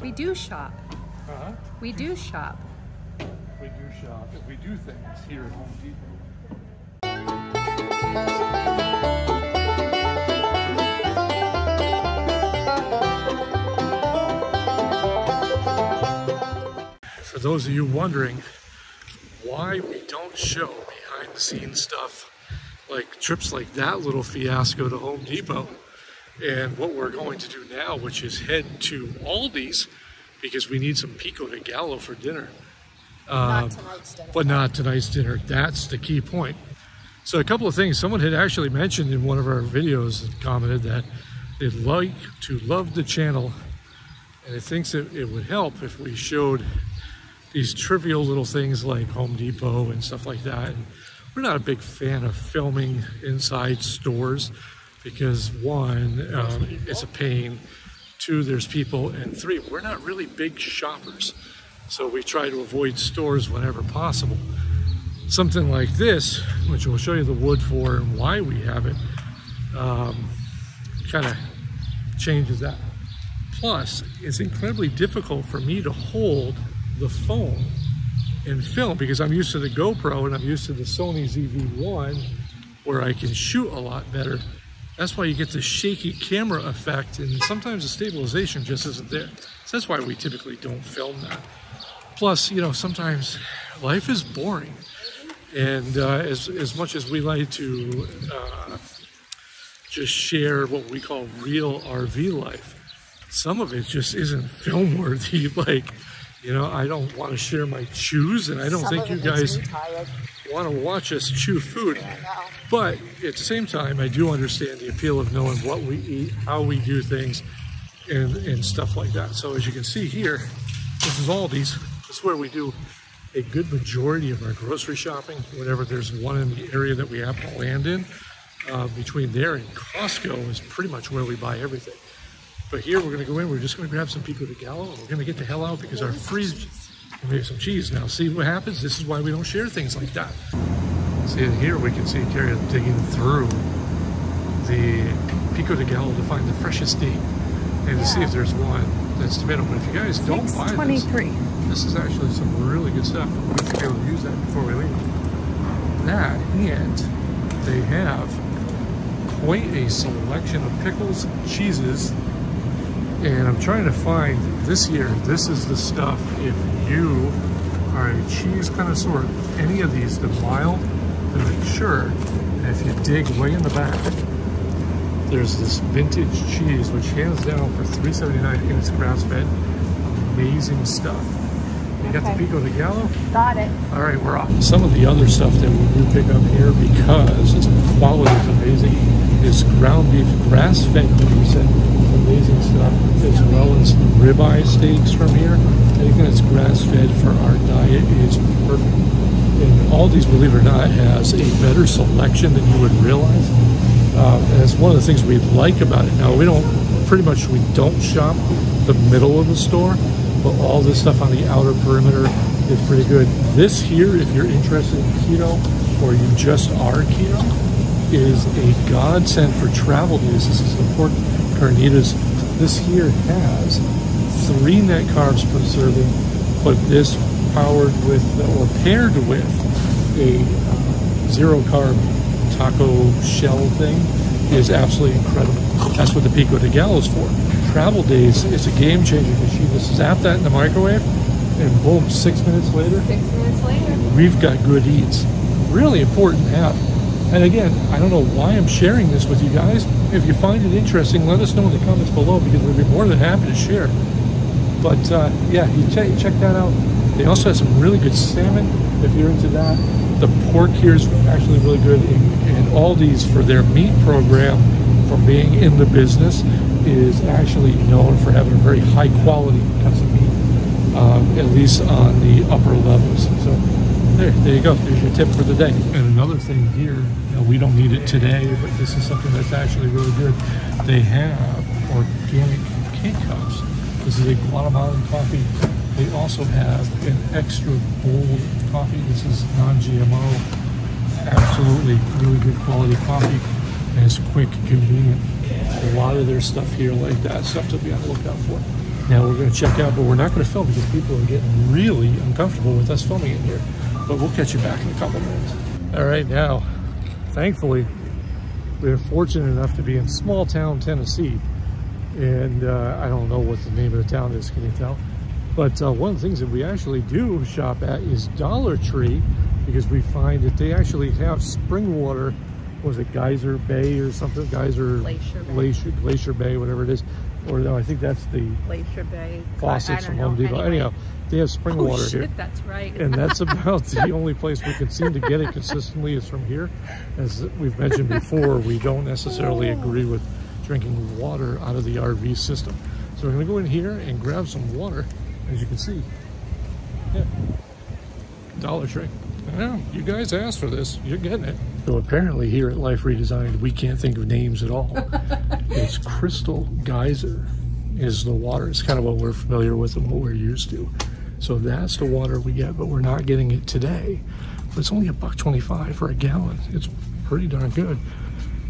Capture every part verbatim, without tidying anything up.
We do shop. Uh-huh. We do shop. We do shop. We do things here at Home Depot. For those of you wondering why we don't show behind the scenes stuff like trips like that little fiasco to Home Depot and what we're going to do now, which is head to Aldi's because we need some pico de gallo for dinner. Not um, tonight's dinner. But not tonight's dinner. That's the key point. So a couple of things. Someone had actually mentioned in one of our videos and commented that they'd like to love the channel and it thinks that it would help if we showed these trivial little things like Home Depot and stuff like that. And we're not a big fan of filming inside stores because one, um, it's a pain. Two, there's people. And three, we're not really big shoppers. So we try to avoid stores whenever possible. Something like this, which we'll show you the wood for and why we have it, um, kind of changes that. Plus, it's incredibly difficult for me to hold the phone and film because I'm used to the GoPro and I'm used to the Sony Z V one where I can shoot a lot better. That's why you get the shaky camera effect and sometimes the stabilization just isn't there. So that's why we typically don't film that. Plus, you know, sometimes life is boring. And uh, as, as much as we like to uh, just share what we call real R V life, some of it just isn't film worthy. Like, you know, I don't want to share my chews, and I don't think you guys want to watch us chew food. But at the same time, I do understand the appeal of knowing what we eat, how we do things, and, and stuff like that. So as you can see here, this is Aldi's. This is where we do a good majority of our grocery shopping, whenever there's one in the area that we happen to land in. Uh, between there and Costco is pretty much where we buy everything. But here we're gonna go in, we're just gonna grab some pico de gallo, and we're gonna get the hell out because our freeze, we make some cheese now. See what happens? This is why we don't share things like that. See, here we can see Karri digging through the pico de gallo to find the freshest date and yeah. to see if there's one that's tomato. But if you guys don't buy twenty-three. This, This is actually some really good stuff. We should be able to use that before we leave. That, and they have quite a selection of pickles, cheeses, and I'm trying to find this year, this is the stuff, if you are a cheese connoisseur, any of these, the mild, the mature, and if you dig way in the back, there's this vintage cheese, which hands down for three seventy-nine, and it's grass-fed. Amazing stuff. You got okay. the pico de gallo? Got it. All right, we're off. Some of the other stuff that we do pick up here, because its quality is amazing, is ground beef, grass-fed, amazing stuff, as well as the ribeye steaks from here. Anything that's grass-fed for our diet is perfect. And Aldi's, believe it or not, has a better selection than you would realize. Uh, and it's one of the things we like about it. Now, we don't, pretty much, we don't shop the middle of the store. But all this stuff on the outer perimeter is pretty good. This here, if you're interested in keto or you just are keto, is a godsend for travel days. This is the pork carnitas. This here has three net carbs per serving, but this powered with or paired with a uh, zero carb taco shell thing is absolutely incredible. That's what the pico de gallo is for. Travel days is a game-changing machine. Just zap that in the microwave, and boom, six minutes later, six minutes later, we've got good eats. Really important app. And again, I don't know why I'm sharing this with you guys. If you find it interesting, let us know in the comments below because we'd be more than happy to share. But uh, yeah, you ch check that out. They also have some really good salmon if you're into that. The pork here is actually really good, and Aldi's for their meat program, from being in the business, is actually known for having a very high quality cuts of meat, um, at least on the upper levels. So there, there you go. There's your tip for the day. And another thing here, you know, we don't need it today, but this is something that's actually really good. They have organic K cups. This is a Guatemalan coffee. They also have an extra bold coffee. This is non G M O. Absolutely really good quality coffee. and it's quick and convenient. A lot of their stuff here like that, stuff to be on the lookout for. Now we're going to check out, but we're not going to film because people are getting really uncomfortable with us filming it here. But we'll catch you back in a couple minutes. All right, now, thankfully, we are fortunate enough to be in small town Tennessee. And uh, I don't know what the name of the town is, can you tell? But uh, one of the things that we actually do shop at is Dollar Tree, because we find that they actually have spring water. Was it Geyser Bay or something? Geyser Glacier Bay, Glacier, Glacier Bay, whatever it is. Or no, I think that's the Glacier Bay faucets from Home Depot. Anyway. Anyhow, they have spring oh, water shit, here. That's right. And that's about the only place we can seem to get it consistently is from here. As we've mentioned before, we don't necessarily agree with drinking water out of the R V system. So we're gonna go in here and grab some water, as you can see. Yeah, Dollar Tree. Well, you guys asked for this, you're getting it. So apparently here at Life Redesigned, we can't think of names at all. It's Crystal Geyser is the water. It's kind of what we're familiar with and what we're used to. So that's the water we get, but we're not getting it today. But it's only a buck twenty-five for a gallon. It's pretty darn good.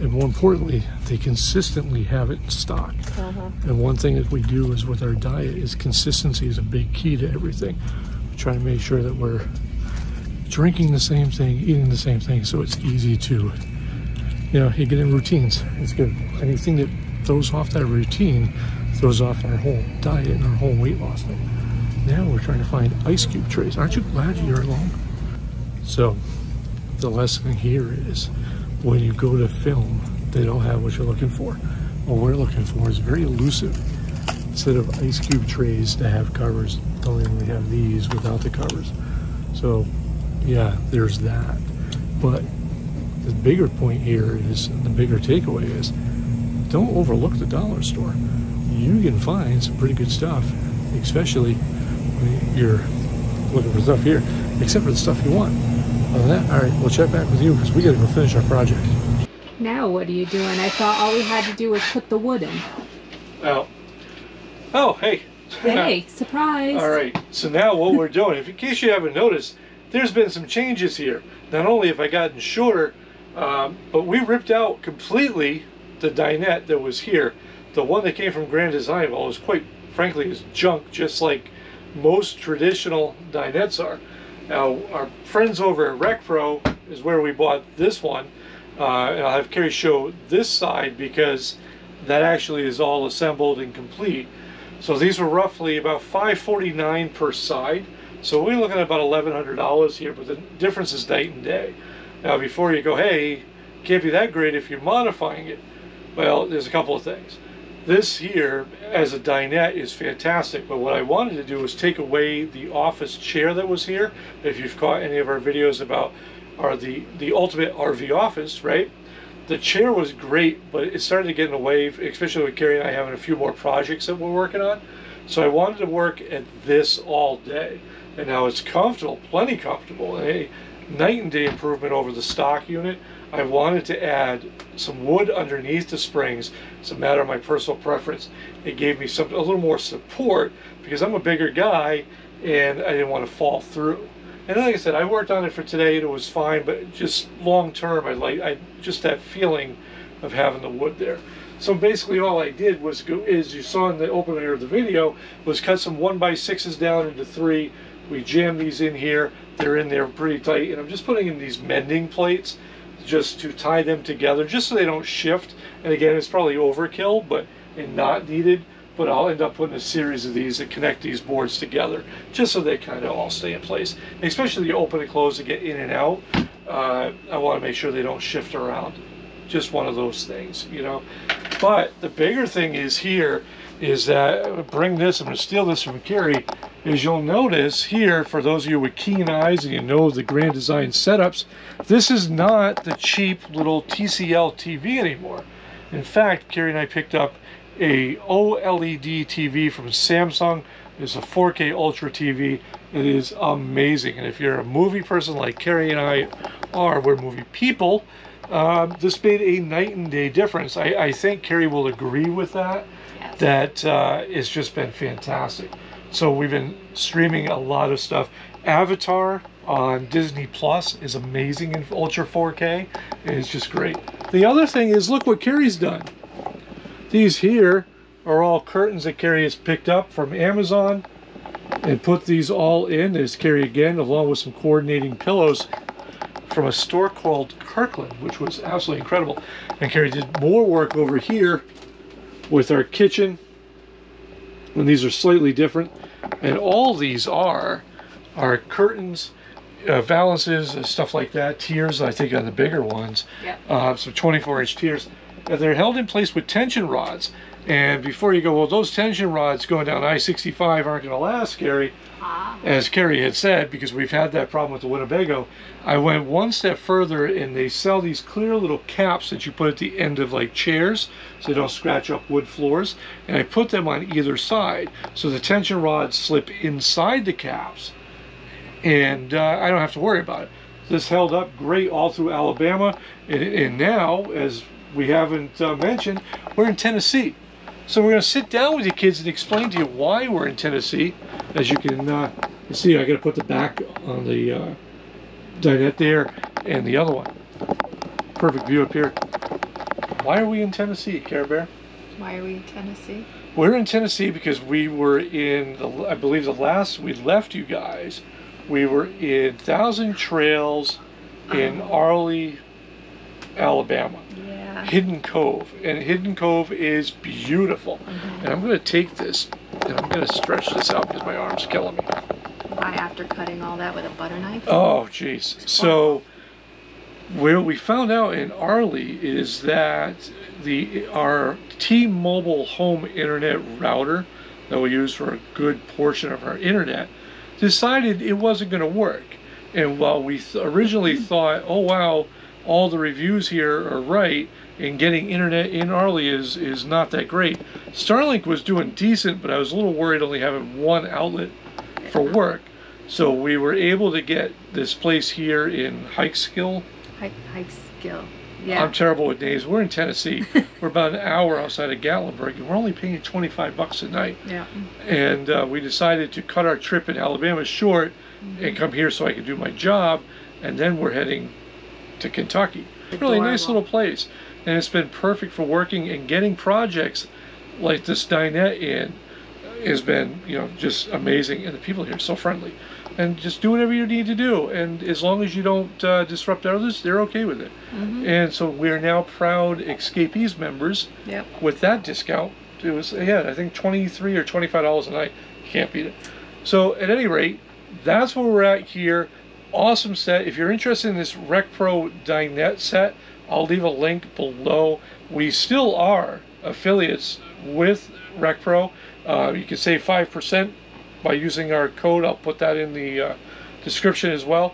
And more importantly, they consistently have it in stock. Uh-huh. And one thing that we do is with our diet is consistency is a big key to everything. We try to make sure that we're drinking the same thing, eating the same thing, so it's easy to, you know, you get in routines. It's good. Anything that throws off that routine throws off our whole diet and our whole weight loss thing. Now we're trying to find ice cube trays. Aren't you glad you're alone? So the lesson here is when you go to film, they don't have what you're looking for. What we're looking for is very elusive. Instead of ice cube trays that have covers, don't even have these without the covers. So yeah, there's that. But the bigger point here is, the bigger takeaway is, don't overlook the dollar store. You can find some pretty good stuff, especially when you're looking for stuff here, except for the stuff you want. Other than that, all right, we'll check back with you because we gotta go finish our project. Now what are you doing? I thought all we had to do was put the wood in. Oh. Oh, hey. Hey, surprise. All right, so now what we're doing, if in case you haven't noticed, there's been some changes here. Not only have I gotten shorter, um, but we ripped out completely the dinette that was here. The one that came from Grand Design, well, it was quite frankly is junk, just like most traditional dinettes are. Now, our friends over at RecPro is where we bought this one. Uh, and I'll have Karri show this side because that actually is all assembled and complete. So these were roughly about five forty-nine per side. So we're looking at about eleven hundred dollars here, but the difference is night and day. Now before you go, hey, can't be that great if you're modifying it. Well, there's a couple of things. This here, as a dinette, is fantastic, but what I wanted to do was take away the office chair that was here. If you've caught any of our videos about our, the, the ultimate R V office, right? The chair was great, but it started to get in the way, especially with Karri and I having a few more projects that we're working on. So I wanted to work at this all day. And now it's comfortable, plenty comfortable, a night and day improvement over the stock unit. I wanted to add some wood underneath the springs. It's a matter of my personal preference. It gave me some, a little more support because I'm a bigger guy and I didn't want to fall through. And like I said, I worked on it for today and it was fine, but just long term, I like I just that feeling of having the wood there. So basically all I did was go, as you saw in the opener of the video, was cut some one by sixes down into three. We jam these in here, they're in there pretty tight, and I'm just putting in these mending plates just to tie them together, just so they don't shift. And again, it's probably overkill, but and not needed, but I'll end up putting a series of these that connect these boards together, just so they kind of all stay in place. And especially the open and close to get in and out, uh, I want to make sure they don't shift around. Just one of those things, you know. But the bigger thing is here, is that, bring this, I'm going to steal this from Karri, is you'll notice here, for those of you with keen eyes and you know the Grand Design setups, this is not the cheap little T C L T V anymore. In fact, Karri and I picked up a OLED T V from Samsung. It's a four K Ultra T V. It is amazing. And if you're a movie person like Karri and I are, we're movie people, uh, this made a night and day difference. I, I think Karri will agree with that. That uh, it's just been fantastic. So we've been streaming a lot of stuff. Avatar on Disney Plus is amazing in Ultra four K. It's just great. The other thing is, look what Karri's done. These here are all curtains that Karri has picked up from Amazon and put these all in. There's Karri again, along with some coordinating pillows from a store called Kirkland, which was absolutely incredible. And Karri did more work over here with our kitchen. And these are slightly different. And all these are, are curtains, uh, valances, stuff like that, tiers, I think, on the bigger ones. Yep. Uh, some twenty-four inch tiers. And they're held in place with tension rods. And before you go, well, those tension rods going down I sixty-five aren't going to last, Karri. Ah. As Karri had said, because we've had that problem with the Winnebago, I went one step further, and they sell these clear little caps that you put at the end of, like, chairs, so they don't scratch up wood floors. And I put them on either side, so the tension rods slip inside the caps, and uh, I don't have to worry about it. This held up great all through Alabama, and, and now, as we haven't uh, mentioned, we're in Tennessee. So we're going to sit down with you kids and explain to you why we're in Tennessee. As you can uh, see, I got to put the back on the uh, dinette there and the other one. Perfect view up here. Why are we in Tennessee, Care Bear? Why are we in Tennessee? We're in Tennessee because we were in, the, I believe the last we left you guys, we were in Thousand Trails in um. Arley, Alabama. Hidden Cove, and Hidden Cove is beautiful. Mm-hmm. And I'm going to take this and I'm going to stretch this out because my arm's killing me. Why, after cutting all that with a butter knife? Oh, jeez. So, where we found out in Arley is that the our T-Mobile home internet router that we use for a good portion of our internet decided it wasn't going to work. And while we th originally thought, oh wow, all the reviews here are right, and getting internet in Arley is, is not that great. Starlink was doing decent, but I was a little worried only having one outlet for work. So we were able to get this place here in Hikeskill. Hikeskill, yeah. I'm terrible with names. We're in Tennessee. We're about an hour outside of Gatlinburg, and we're only paying twenty-five bucks a night. Yeah. And uh, we decided to cut our trip in Alabama short mm-hmm. and come here so I could do my job, and then we're heading to Kentucky. Really nice little place, and it's been perfect for working and getting projects like this dinette in has been, you know, just amazing. And the people here are so friendly, and just do whatever you need to do, and as long as you don't uh, disrupt others, they're okay with it. Mm-hmm. And so we're now proud escapees members. Yep. With that discount, it was, yeah, I think twenty-three or twenty-five dollars a night. You can't beat it. So at any rate, that's where we're at here. Awesome set. If you're interested in this RecPro dinette set, I'll leave a link below. We still are affiliates with RecPro. Uh, you can save five percent by using our code. I'll put that in the uh, description as well.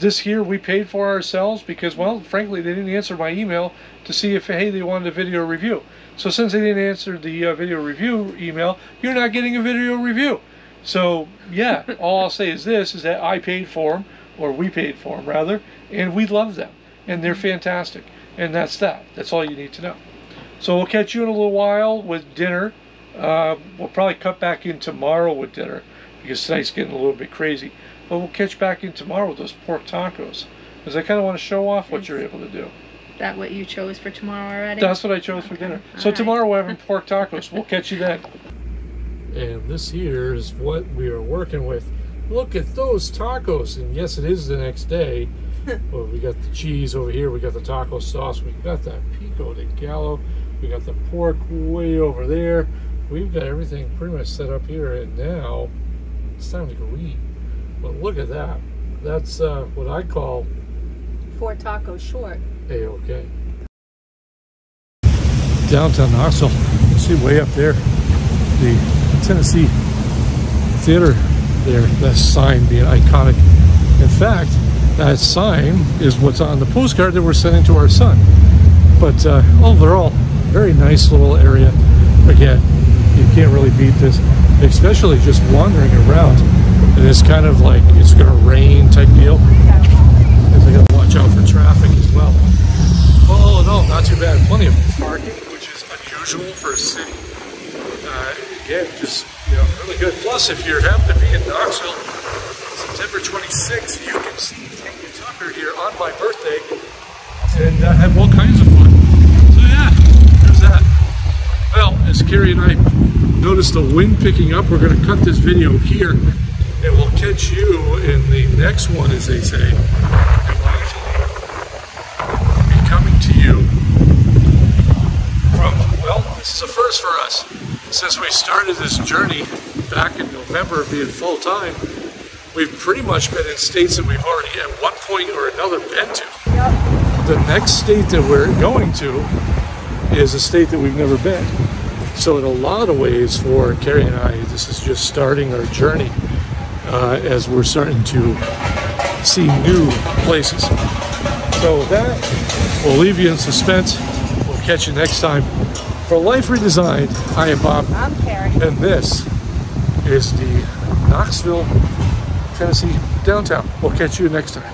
This year we paid for ourselves because, well, frankly, they didn't answer my email to see if, hey, they wanted a video review. So since they didn't answer the uh, video review email, you're not getting a video review. So, yeah, all I'll say is this, is that I paid for them. Or we paid for them, rather, and we love them, and they're fantastic, and that's that. That's all you need to know. So we'll catch you in a little while with dinner. Uh, we'll probably cut back in tomorrow with dinner, because tonight's getting a little bit crazy, but we'll catch back in tomorrow with those pork tacos, because I kind of want to show off what is you're able to do. That what you chose for tomorrow already? That's what I chose okay. for dinner. All so right. Tomorrow we're having pork tacos. We'll catch you then. And this here is what we are working with. Look at those tacos. And yes, it is the next day. Well, we got the cheese over here, we got the taco sauce, we got that pico de gallo, we got the pork way over there, we've got everything pretty much set up here, and now it's time to go eat. But look at that. That's uh, what I call four tacos short. Hey, okay. Downtown Knoxville, you see way up there the Tennessee Theater. There, that sign being iconic. In fact, that sign is what's on the postcard that we're sending to our son. But uh, overall, very nice little area. Again, you can't really beat this, especially just wandering around. And it's kind of like it's going to rain type deal. Because I got to watch out for traffic as well. All in all, not too bad. Plenty of parking, which is unusual for a city. Uh, again, just. Yeah, really good. Plus, if you happen to be in Knoxville, September twenty-sixth, you can see Tanya Tucker here on my birthday and uh, have all kinds of fun. Karri and I noticed the wind picking up. We're going to cut this video here, and we'll catch you in the next one, as they say. And we'll be coming to you from, well, this is a first for us. Since we started this journey back in November of being full-time, we've pretty much been in states that we've already at one point or another been to. Yep. The next state that we're going to is a state that we've never been. So in a lot of ways for Karri and I, this is just starting our journey uh, as we're starting to see new places. So with that, we'll leave you in suspense. We'll catch you next time. For Life Redesigned, I am Bob. I'm Karri. And this is the Knoxville, Tennessee downtown. We'll catch you next time.